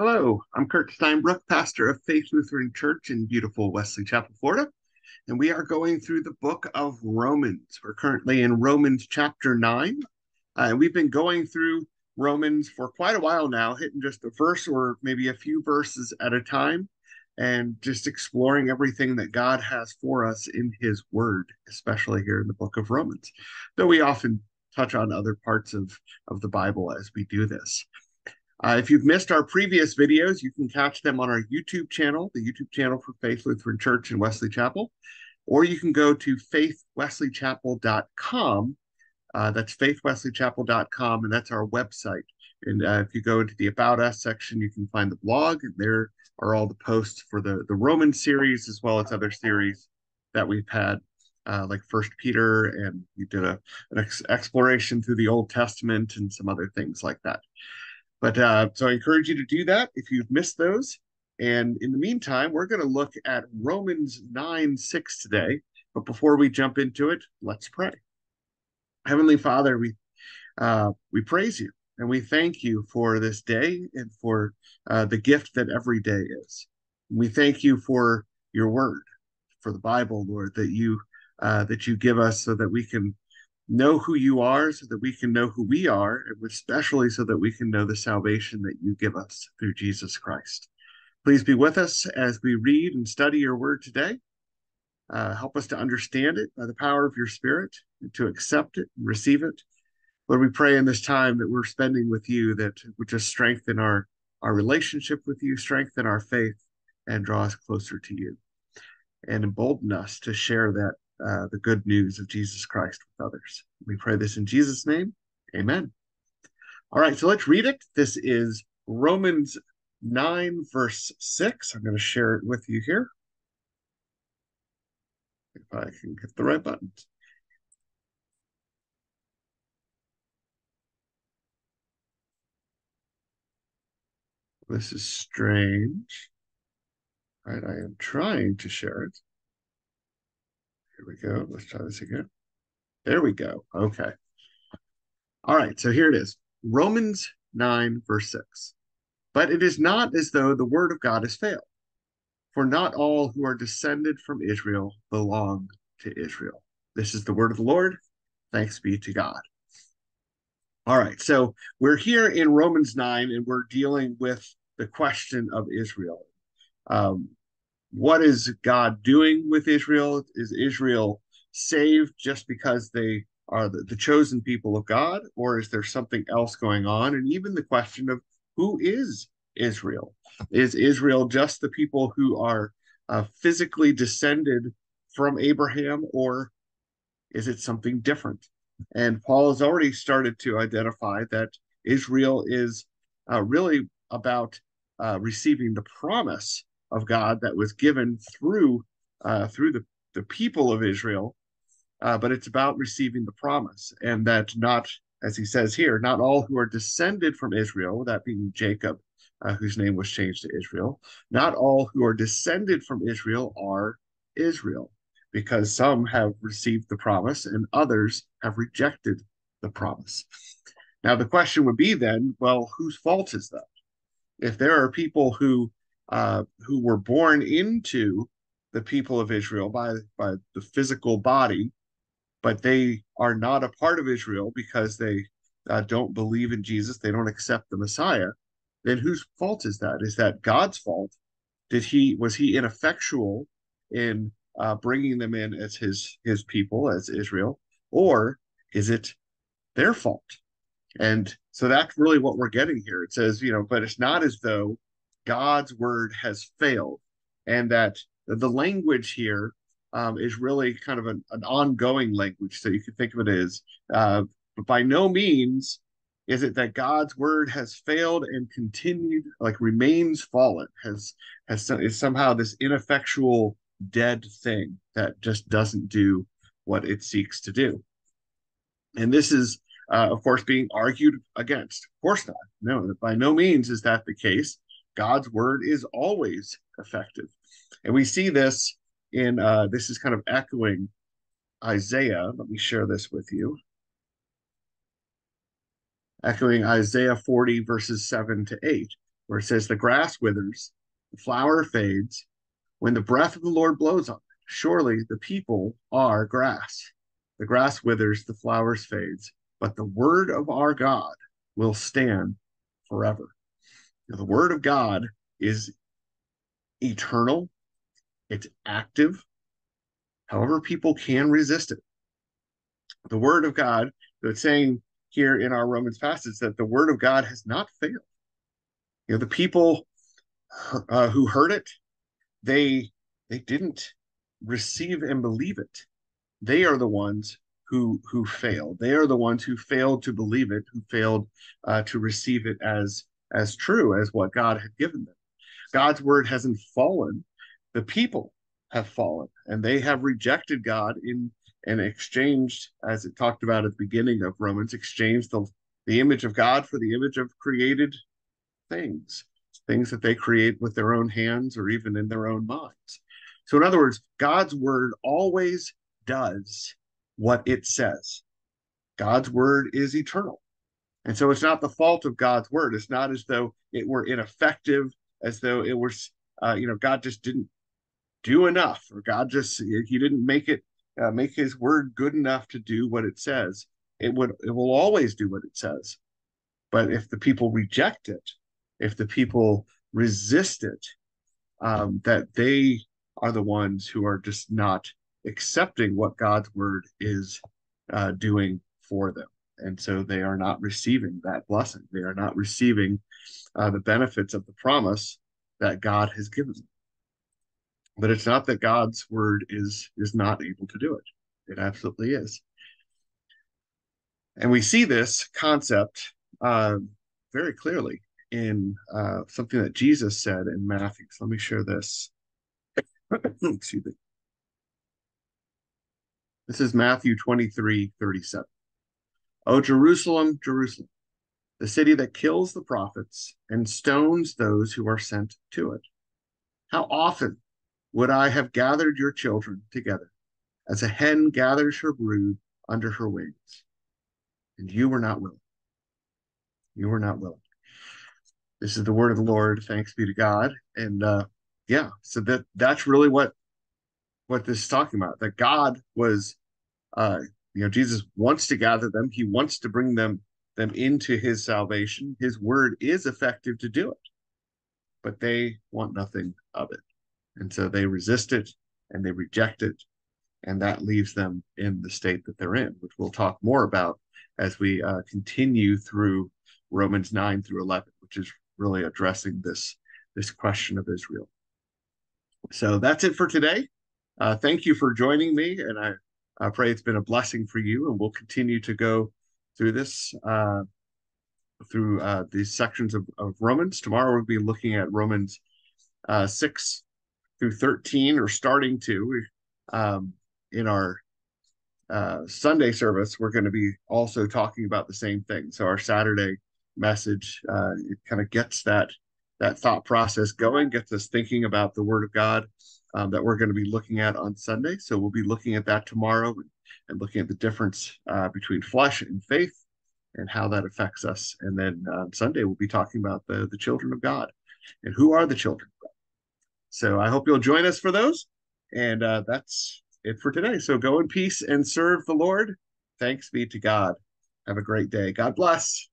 Hello, I'm Kurt Steinbrueck, pastor of Faith Lutheran Church in beautiful Wesley Chapel, Florida, and we are going through the book of Romans. We're currently in Romans chapter 9, and we've been going through Romans for quite a while now, hitting just a verse or maybe a few verses at a time, and just exploring everything that God has for us in His Word, especially here in the book of Romans, though we often touch on other parts of the Bible as we do this. If you've missed our previous videos, you can catch them on our YouTube channel, the YouTube channel for Faith Lutheran Church in Wesley Chapel, or you can go to faithwesleychapel.com. That's faithwesleychapel.com, and that's our website. And if you go to the About Us section, you can find the blog, and there are all the posts for the Roman series, as well as other series that we've had, like 1 Peter, and we did an exploration through the Old Testament and some other things like that. But so I encourage you to do that if you've missed those. And in the meantime, we're going to look at Romans 9:6 today. But before we jump into it, let's pray. Heavenly Father, we praise you and we thank you for this day and for the gift that every day is. We thank you for your word, for the Bible, Lord, that you give us so that we can know who you are, so that we can know who we are, and especially so that we can know the salvation that you give us through Jesus Christ. Please be with us as we read and study your word today. Help us to understand it by the power of your Spirit, and to accept it and receive it. Lord, we pray in this time that we're spending with you that would just strengthen our relationship with you, strengthen our faith, and draw us closer to you, and embolden us to share that the good news of Jesus Christ with others. We pray this in Jesus' name. Amen. All right, so let's read it. This is Romans 9, verse 6. I'm going to share it with you here, if I can get the right button. This is strange. All right, I am trying to share it. Here we go. Let's try this again. There we go. Okay. All right. So here it is. Romans 9, verse 6. But it is not as though the word of God has failed, for not all who are descended from Israel belong to Israel. This is the word of the Lord. Thanks be to God. All right. So we're here in Romans 9, and we're dealing with the question of Israel. What is God doing with Israel? Is Israel saved just because they are the chosen people of God, or is there something else going on? And even the question of who is Israel? Is Israel just the people who are physically descended from Abraham, or is it something different? And Paul has already started to identify that Israel is really about receiving the promise of God that was given through the people of Israel, but it's about receiving the promise, and that not, as he says here, not all who are descended from Israel, that being Jacob, whose name was changed to Israel, not all who are descended from Israel are Israel, because some have received the promise and others have rejected the promise. Now the question would be then, well, whose fault is that? If there are people who were born into the people of Israel by the physical body, but they are not a part of Israel because they don't believe in Jesus, they don't accept the Messiah, then whose fault is that? Is that God's fault? Was he ineffectual in bringing them in as his people, as Israel, or is it their fault? And so that's really what we're getting here. It says, but it's not as though God's word has failed, and that the language here is really kind of an ongoing language. So you can think of it as, but by no means is it that God's word has failed and continued, like remains fallen, is somehow this ineffectual dead thing that just doesn't do what it seeks to do. And this is, of course, being argued against. Of course not. No, by no means is that the case. God's word is always effective. And we see this in, this is kind of echoing Isaiah. Let me share this with you. Echoing Isaiah 40, verses 7 to 8. where it says, the grass withers, the flower fades, when the breath of the Lord blows on it. Surely the people are grass. The grass withers, the flowers fades, but the word of our God will stand forever. Now, the word of God is eternal. It's active. However, people can resist it. The word of God, that's saying here in our Romans passage, that the word of God has not failed. You know, the people who heard it, they didn't receive and believe it. They are the ones who failed. They are the ones who failed to believe it, who failed to receive it as true, as what God had given them. God's word hasn't fallen. The people have fallen, and they have rejected God and exchanged, as it talked about at the beginning of Romans, exchanged the image of God for the image of created things that they create with their own hands or even in their own minds. So in other words, God's word always does what it says. God's word is eternal. And so it's not the fault of God's word. It's not as though it were ineffective, as though it was, God just didn't do enough, or God just, he didn't make it, make his word good enough to do what it says. It will always do what it says. But if the people reject it, if the people resist it, that they are the ones who are just not accepting what God's word is doing for them. And so they are not receiving that blessing. They are not receiving the benefits of the promise that God has given them. But it's not that God's word is not able to do it. It absolutely is. And we see this concept very clearly in something that Jesus said in Matthew. So let me share this. Excuse me. This is Matthew 23:37. O Jerusalem, Jerusalem, the city that kills the prophets and stones those who are sent to it. How often would I have gathered your children together, as a hen gathers her brood under her wings? And you were not willing. You were not willing. This is the word of the Lord. Thanks be to God. And so that's really what this is talking about. That God was, Jesus wants to gather them. He wants to bring them into his salvation. His word is effective to do it, but they want nothing of it. And so they resist it and they reject it. And that leaves them in the state that they're in, which we'll talk more about as we continue through Romans 9 through 11, which is really addressing this question of Israel. So that's it for today. Thank you for joining me. And I pray it's been a blessing for you. And we'll continue to go through this, through these sections of Romans. Tomorrow we'll be looking at Romans 6 through 13, or starting to. In our Sunday service, we're going to be also talking about the same thing. So our Saturday message, it kind of gets that thought process going, gets us thinking about the Word of God that we're going to be looking at on Sunday. So we'll be looking at that tomorrow and looking at the difference between flesh and faith and how that affects us. And then Sunday, we'll be talking about the children of God and who are the children of God. So I hope you'll join us for those. And that's it for today. So go in peace and serve the Lord. Thanks be to God. Have a great day. God bless.